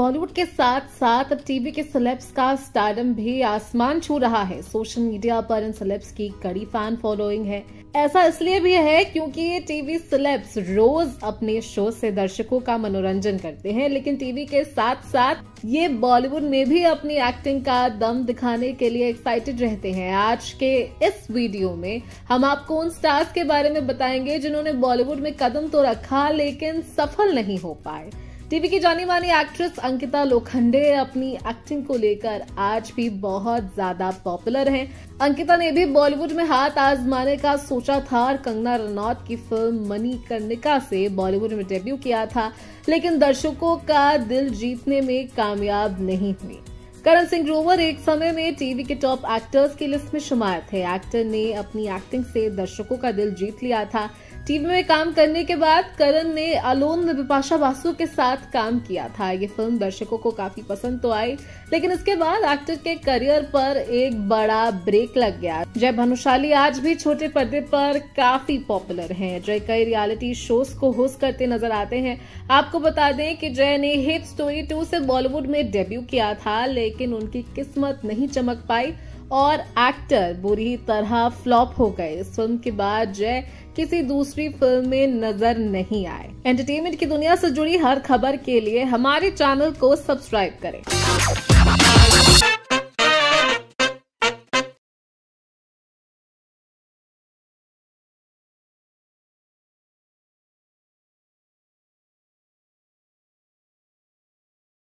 बॉलीवुड के साथ साथ अब टीवी के सेलेब्स का स्टारडम भी आसमान छू रहा है। सोशल मीडिया पर इन सेलेब्स की कड़ी फैन फॉलोइंग है। ऐसा इसलिए भी है क्योंकि टीवी सेलेब्स रोज अपने शो से दर्शकों का मनोरंजन करते हैं, लेकिन टीवी के साथ साथ ये बॉलीवुड में भी अपनी एक्टिंग का दम दिखाने के लिए एक्साइटेड रहते हैं। आज के इस वीडियो में हम आपको उन स्टार्स के बारे में बताएंगे जिन्होंने बॉलीवुड में कदम तो रखा लेकिन सफल नहीं हो पाए। टीवी की जानी मानी एक्ट्रेस अंकिता लोखंडे अपनी एक्टिंग को लेकर आज भी बहुत ज्यादा पॉपुलर हैं। अंकिता ने भी बॉलीवुड में हाथ आजमाने का सोचा था और कंगना रनौत की फिल्म मणिकर्णिका से बॉलीवुड में डेब्यू किया था, लेकिन दर्शकों का दिल जीतने में कामयाब नहीं हुई। करण सिंह ग्रोवर एक समय में टीवी के टॉप एक्टर्स की लिस्ट में शुमार थे। एक्टर ने अपनी एक्टिंग से दर्शकों का दिल जीत लिया था। टीवी में काम करने के बाद करण ने अलोन में बिपाशा बासु के साथ काम किया था। ये फिल्म दर्शकों को काफी पसंद तो आई, लेकिन इसके बाद एक्टर के करियर पर एक बड़ा ब्रेक लग गया। जय भानुशाली आज भी छोटे पर्दे पर काफी पॉपुलर हैं। जय कई रियलिटी शोज को होस्ट करते नजर आते हैं। आपको बता दें कि जय ने हिट स्टोरी 2 से बॉलीवुड में डेब्यू किया था, लेकिन उनकी किस्मत नहीं चमक पाई और एक्टर बुरी तरह फ्लॉप हो गए। इस फिल्म के बाद जय किसी दूसरी फिल्म में नजर नहीं आए। एंटरटेनमेंट की दुनिया से जुड़ी हर खबर के लिए हमारे चैनल को सब्सक्राइब करें।